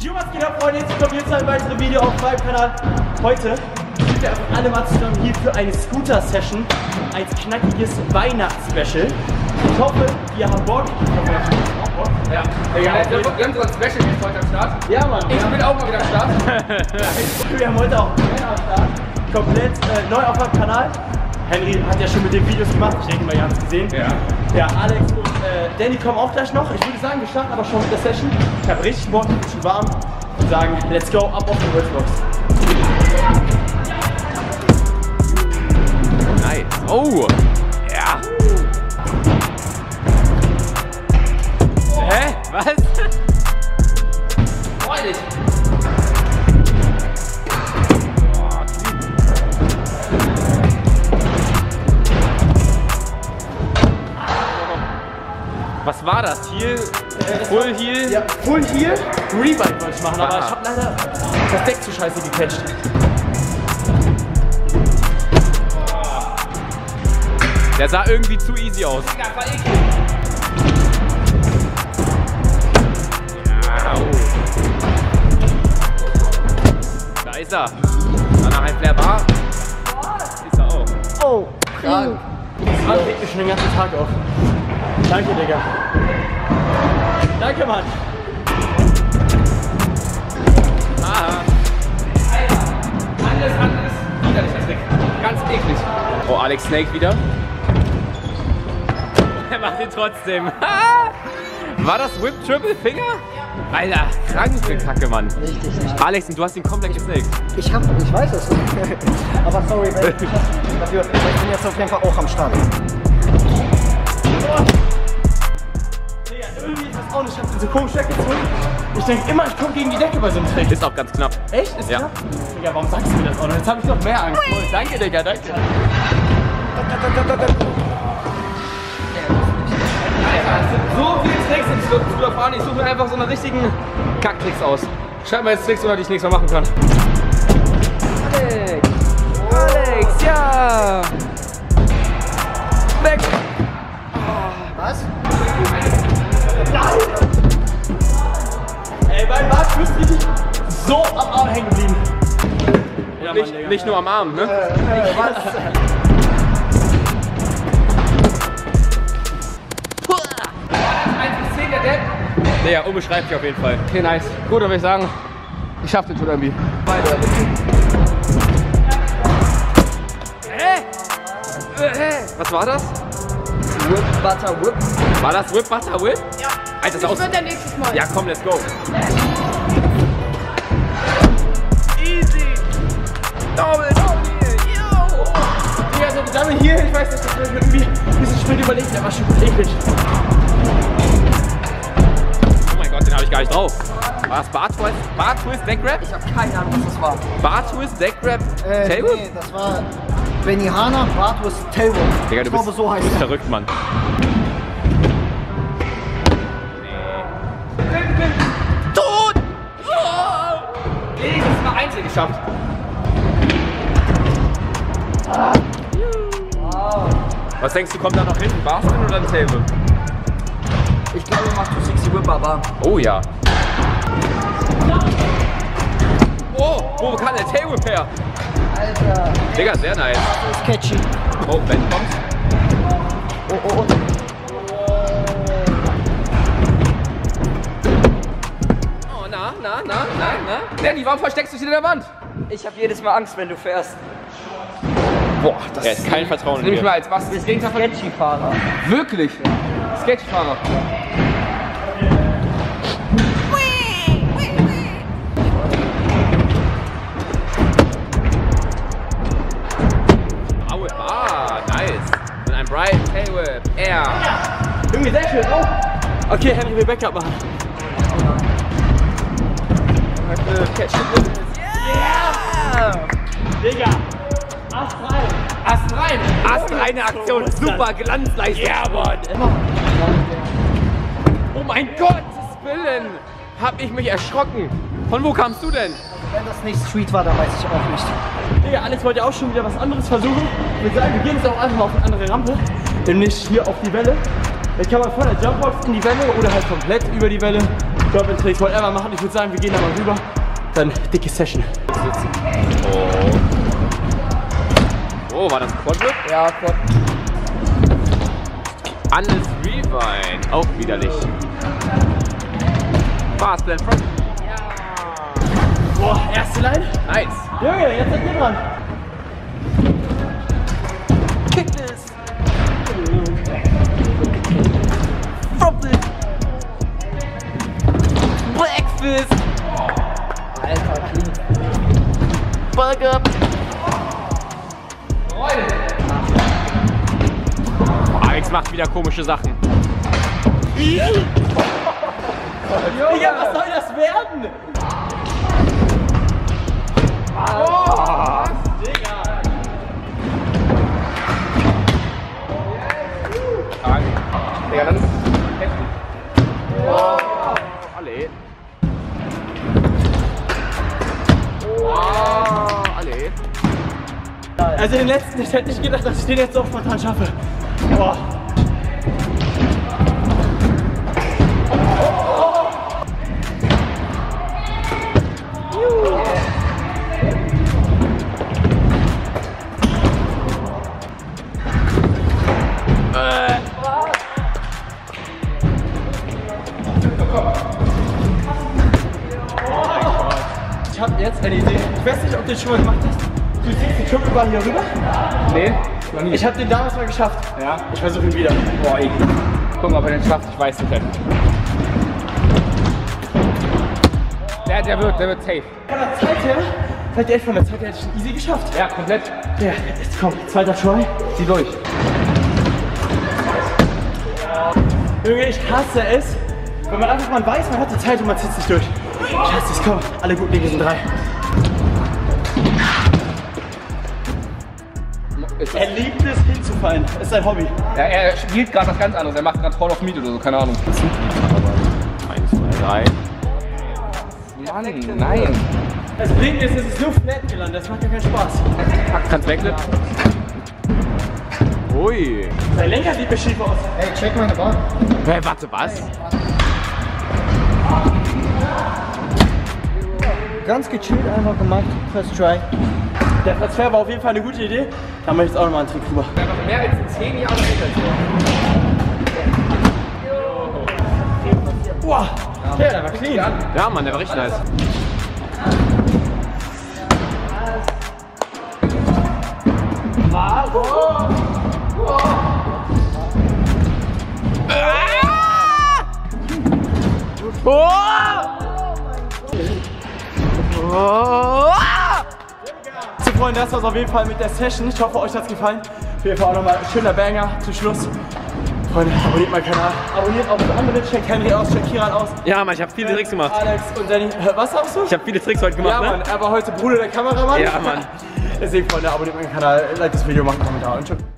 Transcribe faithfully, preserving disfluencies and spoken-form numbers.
Jo, was geht ab, Freunde? Jetzt kommt jetzt ein weiteres Video auf meinem Kanal. Heute sind wir einfach alle mal zusammen hier für eine Scooter-Session, ein knackiges Weihnachts-Special. Ich hoffe, ihr habt Bock. Ich hoffe, ihr habt Bock. Ja, wir haben so ein Special jetzt heute am Start. Ja, Mann. Ich bin auch mal wieder am Start. Wir haben heute auch einen am Start. Komplett äh, neu auf meinem Kanal. Henry hat ja schon mit den Videos gemacht. Ich denke mal, ihr habt es gesehen. Ja. Ja, Alex und äh, Danny kommen auch gleich noch. Ich würde sagen, wir starten aber schon mit der Session. Ich habe richtig Bock, ich bin schon warm. Und sagen, let's go, ab auf die Worldbox. Nice. Oh. Ja. Oh. Hä? Was? Freudig. Was war das? Hier? Äh, Full Heel? Ja, Full Heel. Rewind wollte ich machen, aber ah. ich hab leider das Deck zu scheiße gecatcht. Der sah irgendwie zu easy aus. Digga, war eklig. Ja, oh. Da ist er. Danach ein Flair Bar. Ist er auch. Oh, krank. Das Rad regt mich schon den ganzen Tag auf. Danke, Digga. Danke, Mann. Aha. Alter, alles, alles. Widerlich, das weg. Ganz eklig. Oh, Alex Snake wieder. Er macht ihn trotzdem. War das Whip Triple Finger? Ja. Alter, kranke Kacke, Mann. Richtig, richtig. Alex, du hast ihn komplett gesnaked. Ich hab, ich weiß es. Aber sorry, weil ich dafür, ich bin jetzt auf jeden Fall auch am Start. Digga, irgendwie ist das auch nicht. Ich hab den so komisch weggezogen. Ich denke immer, ich komme gegen die Decke bei so einem Trick. Ist auch ganz knapp. Echt? Ist ja knapp? Digga, warum sagst du mir das auch noch? Jetzt hab ich noch mehr Angst. Ui. Danke, Digga, danke. Da, da, da, da, da. Alter, so viele Tricks in Stuttgart erfahren. Ich suche mir einfach so einen richtigen Kacktricks aus. Schreib mal jetzt Tricks, ohne die ich nichts mehr machen kann. Alex! Alex, ja! Weg! Was? Nein! Ey, mein Bart ist richtig so am Arm hängen geblieben. Ja, nicht, Mann, nicht nur am Arm, ne? Äh, äh, was? eins bis zehn der Depp. Naja, unbeschreiblich auf jeden Fall. Okay, nice. Gut, dann würde ich sagen, ich schaff den Tod irgendwie. Weiter. Hä? Äh? Äh, was war das? Whip, Butter, Whip. War das Whip, Butter, Whip? Ja. Alter, das wird der nächste Mal. Ja, komm, let's go. Easy. Double, Double. Yo. Digga, so Double hier, ich weiß nicht, das wird mir irgendwie ein bisschen spät überlegt, aber schon eklig. Oh mein Gott, den habe ich gar nicht drauf. War das Bar Twist, Bar Twist, Back Grab? Ich habe keine Ahnung, was das war. Bar Twist, Back Grab, äh, Tailwhip? Nee, das war... Benihana, Bratwurst, Tailwhip. Digga, du bist, so heißt du bist verrückt, Mann. Nee. Bin, bin. Tot! Oh! Nee, das war einzeln geschafft. Ah. Wow. Was denkst du, kommt da noch hinten? Barspin oder ein Tailwhip? Ich glaube, du machst sechzig Whip, aber... Oh ja. Oh, wo kann der Tailwhip her? Alter. Digga, sehr nice. Das ist catchy. Oh, Ben kommt. Oh, oh, oh. Oh, na, na, na, na, na. Danny, warum versteckst du dich in der Wand? Ich hab jedes Mal Angst, wenn du fährst. Boah, das ja, ist kein Vertrauen in dir. Nimm ich mal als was. Du bist Sketchy-Fahrer. Wirklich? Ja. Sketchy-Fahrer. Right, Tailwhip, Air. Junge, sehr schön. Oh. Okay, Henry will Backup machen. Catch yeah. Yeah. Digga, Ast rein. Ast rein. Ast reine Aktion. Super Glanzleistung. Ja, yeah, Mann. Oh mein Gott, Willen. Hab ich mich erschrocken. Von wo kamst du denn? Wenn das nicht Street war, dann weiß ich auch nicht. Digga, Alex wollte auch schon wieder was anderes versuchen. Ich würde sagen, wir gehen jetzt auch einfach mal auf eine andere Rampe. Nämlich hier auf die Welle. Jetzt kann man von der Jumpbox in die Welle oder halt komplett über die Welle. Doppeltrick, whatever machen. Ich würde sagen, wir gehen da mal rüber. Dann dicke Session. Oh, oh, war das Quadrip? Ja, Quad. Annes Rewind, auch widerlich. Fast Blend Front. Ja. Boah, erste Line. Nice. Junge, jetzt seid ihr dran. Kick this. Drop this. Breakfast. Alter, clean. Bug up. Alex macht wieder komische Sachen. Ja. Digga, was soll das werden? Oh, Digga. Digga, das ist heftig. Oh, alle. Oh, alle. Also den letzten, ich hätte nicht gedacht, dass ich den jetzt so spontan schaffe. Oh. Ich hab jetzt eine Idee. Ich weiß nicht, ob du das schon mal gemacht hast. Du ziehst den Triple-Bahn hier rüber? Nee, noch nie. Ich hab den damals mal geschafft. Ja? Ich versuche ihn wieder. Boah, ey. Guck mal, ob er den schafft. Ich weiß nicht. Der, der wird, der wird safe. Von der Zeit her, seid ihr echt, von der Zeit her hätte ich ihn easy geschafft. Ja, komplett. Ja, jetzt komm, zweiter Try. Zieh durch. Junge, ich hasse es, wenn man einfach mal weiß, man hat die Zeit und man zieht es nicht durch. Ich hasse es, komm, alle guten Dinge sind drei. Er liebt es, hinzufallen. Das ist sein Hobby. Ja, er spielt gerade was ganz anderes. Er macht gerade Fall of Meat oder so, keine Ahnung. Eins, zwei, drei. Mann, nein. Das Ding ist, es ist nur flat gelandet. Das macht ja keinen Spaß. Kannst weglassen. Ui. Sein Lenker sieht mir schief aus. Ey, check meine Bahn. Hey, warte, was? Ganz gechillt einfach gemacht, first try. Der Transfer war auf jeden Fall eine gute Idee. Da haben wir jetzt auch nochmal einen Trick drüber. Wir haben mehr als zehn Jahre älter. Boah, der, der war clean. Ja, Mann, der war richtig nice. Oh! So Freunde, das war's auf jeden Fall mit der Session. Ich hoffe, euch hat's gefallen. Auf jeden Fall auch nochmal ein schöner Banger zum Schluss. Freunde, abonniert meinen Kanal. Abonniert auch das andere. Checkt Henry aus, checkt Kiran aus. Ja, Mann, ich hab viele Tricks gemacht. Alex und Danny. Was sagst du? Ich hab viele Tricks heute gemacht. Ja, Mann, ne? Er war heute Bruder der Kameramann. Ja, Mann. Deswegen, Freunde, abonniert meinen Kanal, like das Video, macht einen Kommentar und tschüss.